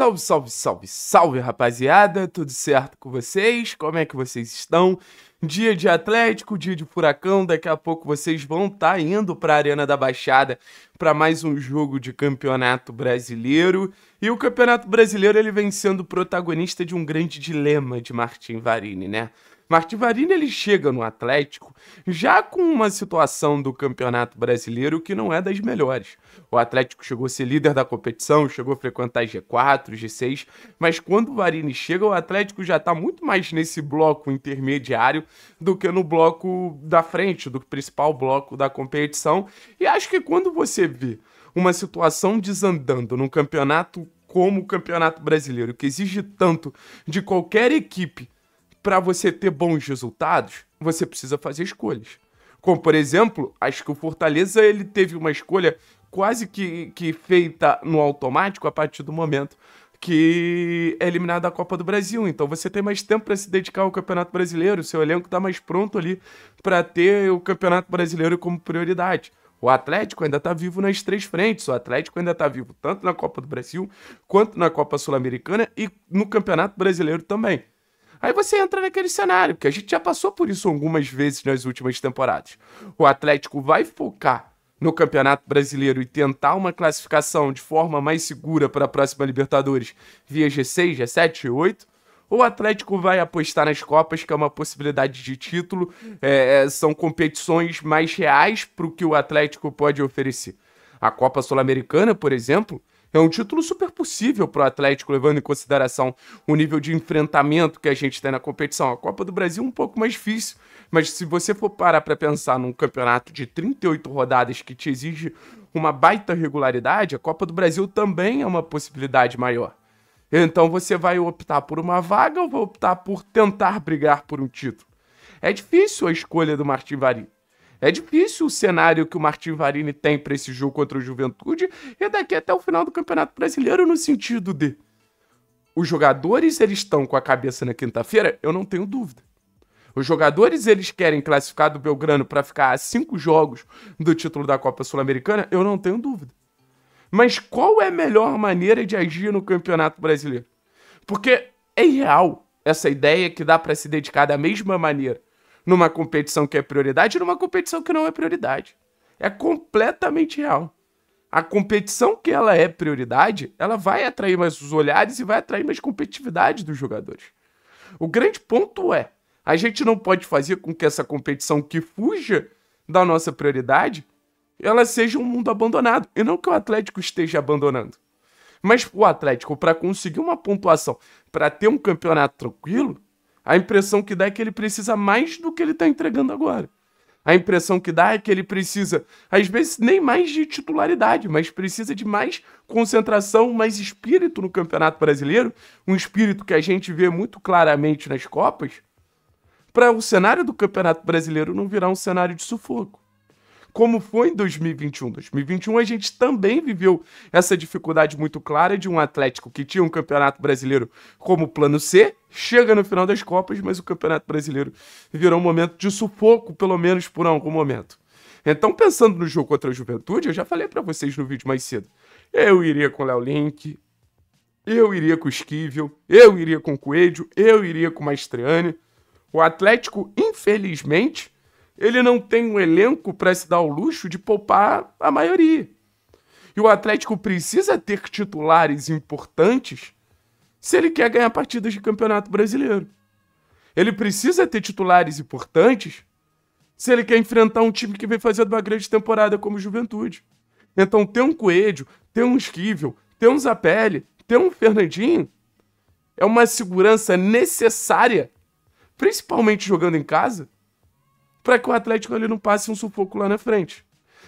Salve, salve, salve, salve, rapaziada, tudo certo com vocês? Como é que vocês estão? Dia de Atlético, dia de Furacão, daqui a pouco vocês vão estar indo para a Arena da Baixada para mais um jogo de Campeonato Brasileiro. E o Campeonato Brasileiro ele vem sendo protagonista de um grande dilema de Martin Varini, né? Martin Varini ele chega no Atlético já com uma situação do Campeonato Brasileiro que não é das melhores. O Atlético chegou a ser líder da competição, chegou a frequentar G4, G6, mas quando o Varini chega, o Atlético já está muito mais nesse bloco intermediário do que no bloco da frente, do principal bloco da competição. E acho que quando você vê uma situação desandando num campeonato como o Campeonato Brasileiro, que exige tanto de qualquer equipe, para você ter bons resultados, você precisa fazer escolhas. Como, por exemplo, acho que o Fortaleza ele teve uma escolha quase que feita no automático a partir do momento que é eliminado da Copa do Brasil. Então você tem mais tempo para se dedicar ao Campeonato Brasileiro, seu elenco está mais pronto ali para ter o Campeonato Brasileiro como prioridade. O Atlético ainda está vivo nas três frentes, o Atlético ainda está vivo tanto na Copa do Brasil, quanto na Copa Sul-Americana e no Campeonato Brasileiro também. Aí você entra naquele cenário, que a gente já passou por isso algumas vezes nas últimas temporadas. O Atlético vai focar no Campeonato Brasileiro e tentar uma classificação de forma mais segura para a próxima Libertadores via G6, G7, G8. Ou o Atlético vai apostar nas Copas, que é uma possibilidade de título, são competições mais reais para o que o Atlético pode oferecer. A Copa Sul-Americana, por exemplo, é um título super possível para o Atlético, levando em consideração o nível de enfrentamento que a gente tem na competição. A Copa do Brasil é um pouco mais difícil, mas se você for parar para pensar num campeonato de 38 rodadas que te exige uma baita regularidade, a Copa do Brasil também é uma possibilidade maior. Então você vai optar por uma vaga ou vai optar por tentar brigar por um título? É difícil a escolha do Martin Varini. É difícil o cenário que o Martin Varini tem para esse jogo contra o Juventude e daqui até o final do Campeonato Brasileiro, no sentido de os jogadores eles estão com a cabeça na quinta-feira, eu não tenho dúvida. Os jogadores eles querem classificar do Belgrano para ficar a 5 jogos do título da Copa Sul-Americana, eu não tenho dúvida. Mas qual é a melhor maneira de agir no Campeonato Brasileiro? Porque é irreal essa ideia que dá para se dedicar da mesma maneira numa competição que é prioridade e numa competição que não é prioridade. É completamente real. A competição que ela é prioridade, ela vai atrair mais os olhares e vai atrair mais competitividade dos jogadores. O grande ponto é, a gente não pode fazer com que essa competição que fuja da nossa prioridade, ela seja um mundo abandonado. E não que o Atlético esteja abandonando. Mas o Atlético, para conseguir uma pontuação, para ter um campeonato tranquilo, a impressão que dá é que ele precisa mais do que ele está entregando agora. A impressão que dá é que ele precisa, às vezes, nem mais de titularidade, mas precisa de mais concentração, mais espírito no Campeonato Brasileiro, um espírito que a gente vê muito claramente nas Copas, para o cenário do Campeonato Brasileiro não virar um cenário de sufoco. Como foi em 2021. Em 2021 a gente também viveu essa dificuldade muito clara de um Atlético que tinha um Campeonato Brasileiro como plano C, chega no final das Copas, mas o Campeonato Brasileiro virou um momento de sufoco, pelo menos por algum momento. Então, pensando no jogo contra a Juventude, eu já falei para vocês no vídeo mais cedo, eu iria com o Léo Link, eu iria com o Esquivel, eu iria com o Coelho, eu iria com o Maestriani. O Atlético, infelizmente, ele não tem um elenco para se dar o luxo de poupar a maioria. E o Atlético precisa ter titulares importantes se ele quer ganhar partidas de Campeonato Brasileiro. Ele precisa ter titulares importantes se ele quer enfrentar um time que vem fazendo uma grande temporada como Juventude. Então ter um Coelho, ter um Esquivel, ter um Zappelli, ter um Fernandinho é uma segurança necessária, principalmente jogando em casa, para que o Atlético ele não passe um sufoco lá na frente.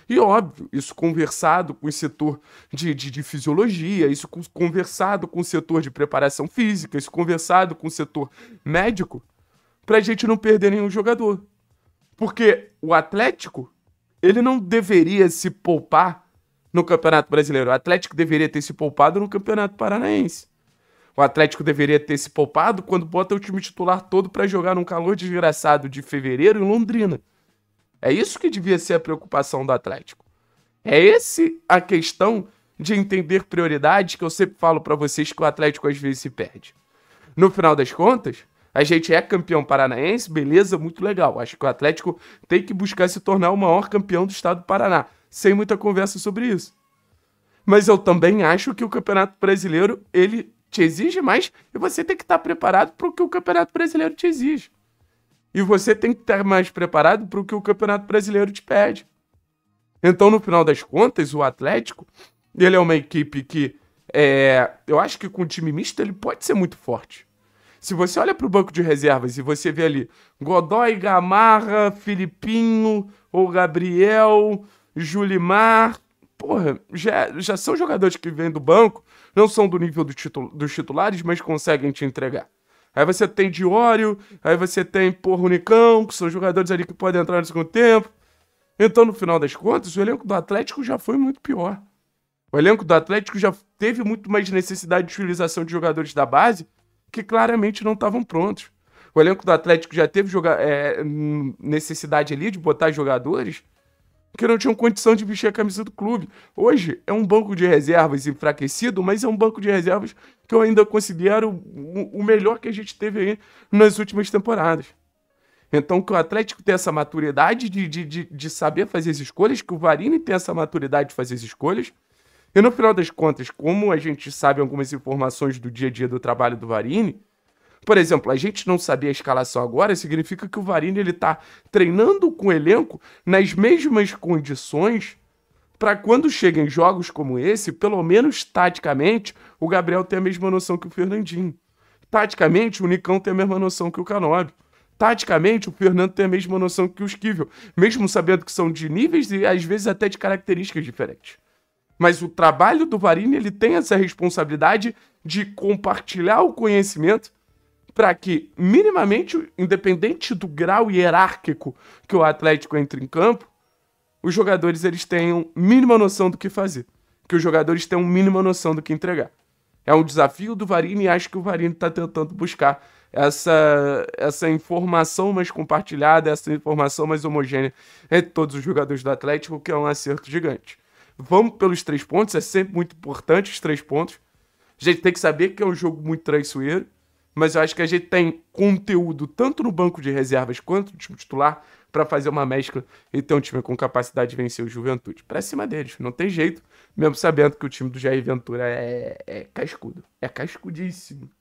E óbvio, isso conversado com o setor de fisiologia, isso conversado com o setor de preparação física, isso conversado com o setor médico, para a gente não perder nenhum jogador. Porque o Atlético, ele não deveria se poupar no Campeonato Brasileiro. O Atlético deveria ter se poupado no Campeonato Paranaense. O Atlético deveria ter se poupado quando bota o time titular todo para jogar num calor desgraçado de fevereiro em Londrina. É isso que devia ser a preocupação do Atlético. É essa a questão de entender prioridades, que eu sempre falo para vocês que o Atlético às vezes se perde. No final das contas, a gente é campeão paranaense, beleza, muito legal. Acho que o Atlético tem que buscar se tornar o maior campeão do estado do Paraná, sem muita conversa sobre isso. Mas eu também acho que o Campeonato Brasileiro, ele te exige mais e você tem que estar preparado para o que o Campeonato Brasileiro te exige. E você tem que estar mais preparado para o que o Campeonato Brasileiro te pede. Então, no final das contas, o Atlético, ele é uma equipe que, eu acho que com um time misto, ele pode ser muito forte. Se você olha para o banco de reservas e você vê ali Godoy, Gamarra, Filipinho, ou Gabriel, Julimar, porra, já são jogadores que vêm do banco, não são do nível dos titulares, mas conseguem te entregar. Aí você tem Diório, aí você tem, porra, o Nicão, que são jogadores ali que podem entrar no segundo tempo. Então, no final das contas, o elenco do Atlético já foi muito pior. O elenco do Atlético já teve muito mais necessidade de utilização de jogadores da base que claramente não estavam prontos. O elenco do Atlético já teve necessidade ali de botar jogadores que não tinham condição de vestir a camisa do clube. Hoje é um banco de reservas enfraquecido, mas é um banco de reservas que eu ainda considero o melhor que a gente teve aí nas últimas temporadas. Então que o Atlético tem essa maturidade de saber fazer as escolhas, que o Varini tem essa maturidade de fazer as escolhas. E no final das contas, como a gente sabe algumas informações do dia a dia do trabalho do Varini, por exemplo, a gente não saber a escalação agora significa que o Varini está treinando com o elenco nas mesmas condições para quando cheguem jogos como esse, pelo menos taticamente, o Gabriel tem a mesma noção que o Fernandinho. Taticamente, o Nicão tem a mesma noção que o Canobbio. Taticamente, o Fernando tem a mesma noção que o Esquivel, mesmo sabendo que são de níveis e às vezes até de características diferentes. Mas o trabalho do Varini, ele tem essa responsabilidade de compartilhar o conhecimento para que, minimamente, independente do grau hierárquico que o Atlético entra em campo, os jogadores eles tenham mínima noção do que fazer, que os jogadores tenham mínima noção do que entregar. É um desafio do Varini e acho que o Varini está tentando buscar essa informação mais compartilhada, essa informação mais homogênea entre todos os jogadores do Atlético, que é um acerto gigante. Vamos pelos 3 pontos, é sempre muito importante os 3 pontos. A gente tem que saber que é um jogo muito traiçoeiro, mas eu acho que a gente tem conteúdo tanto no banco de reservas quanto no time titular para fazer uma mescla e ter um time com capacidade de vencer o Juventude. Para cima deles, não tem jeito, mesmo sabendo que o time do Jair Ventura é cascudo, é cascudíssimo.